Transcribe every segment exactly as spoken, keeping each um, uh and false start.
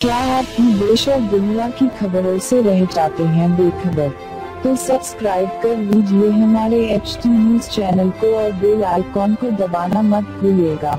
क्या आप ही देश और दुनिया की खबरों से रह जाते हैं बेखबर? तो सब्सक्राइब कर लीजिए हमारे एच टी न्यूज चैनल को और बेल आइकॉन को दबाना मत भूलिएगा।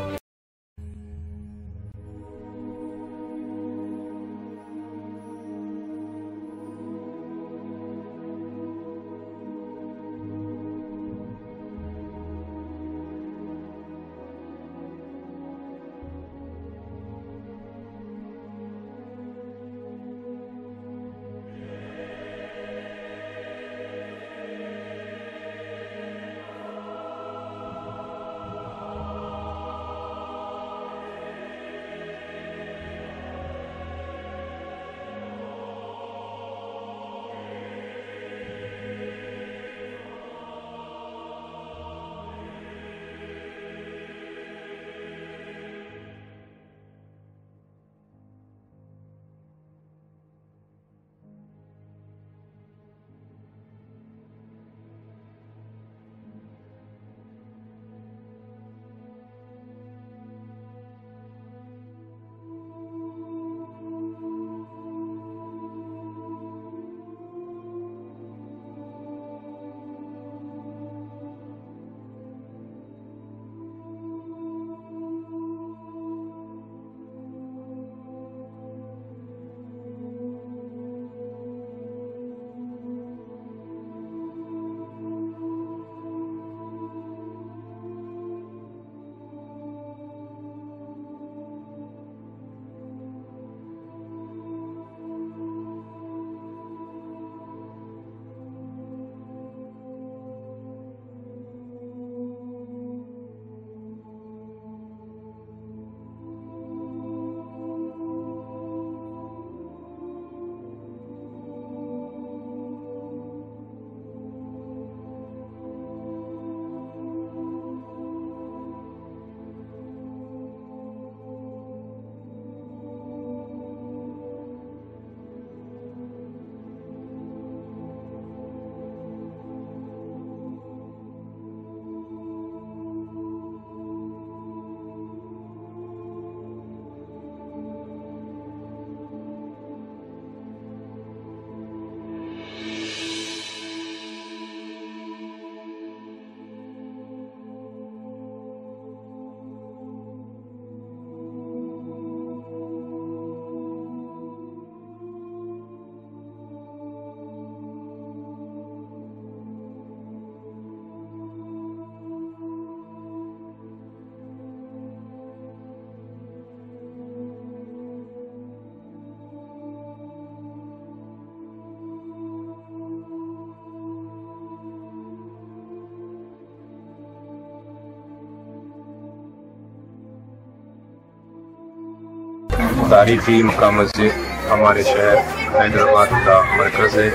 तारीखी मक्का मस्जिद हमारे शहर हैदराबाद का मरकज़ है।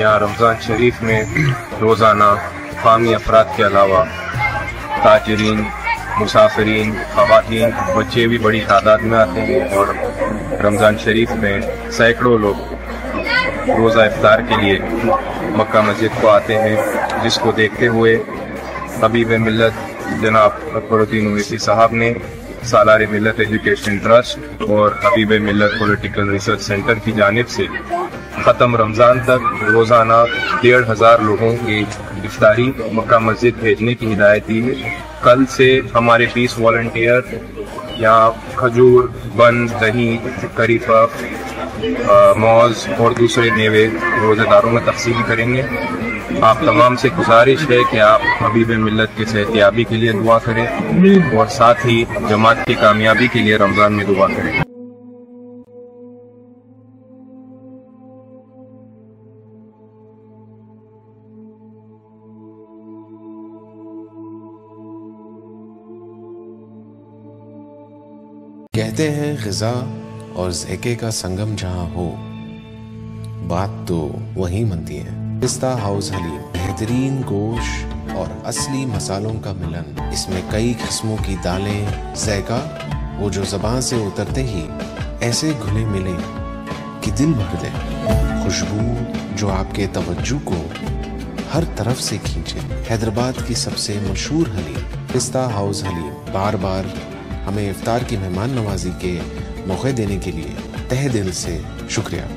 यहाँ रमज़ान शरीफ में रोज़ाना क़ौमी अफराद के अलावा ताजरीन, मुसाफरीन, ख़वातीन, बच्चे भी बड़ी तादाद में आते हैं और रमज़ान शरीफ में सैकड़ों लोग रोज़ा इफ्तार के लिए मक्का मस्जिद को आते हैं, जिसको देखते हुए हबीब मिल्लत जनाब अकबरुद्दीन ओवैसी साहब ने सालार मिल्लत एजुकेशन ट्रस्ट और हबीब मिल्लत पॉलिटिकल रिसर्च सेंटर की जानिब से ख़त्म रमज़ान तक रोज़ाना डेढ़ हज़ार लोगों की इफ्तारी मक्का मस्जिद भेजने की हिदायत दी है। कल से हमारे बीस वॉलंटियर यहाँ खजूर, बन, दही, करीफा, मौज और दूसरे नेवे रोज़ेदारों में तकसीम करेंगे। आप तमाम से गुजारिश है कि आप हबीब मिल्लत की सेहतयाबी के लिए दुआ करें और साथ ही जमात की कामयाबी के लिए रमज़ान में दुआ करें। कहते हैं ग़िज़ा और ज़ैक़े का संगम जहाँ हो, बात तो वहीं मनती है। हली पिस्ता हाउस हली बेहतरीन गोश और असली मसालों का मिलन। इसमें कई किस्मों की दालें, ज़ैक़ा वो जो ज़बान से उतरते ही ऐसे घुले मिले कि दिल भर दे। खुशबू जो आपके तवज्जो को हर तरफ से खींचे। हैदराबाद की सबसे मशहूर हली पिस्ता हाउस हली बार बार हमें इफ्तार की मेहमान नवाजी के मौके देने के लिए तहे दिल से शुक्रिया।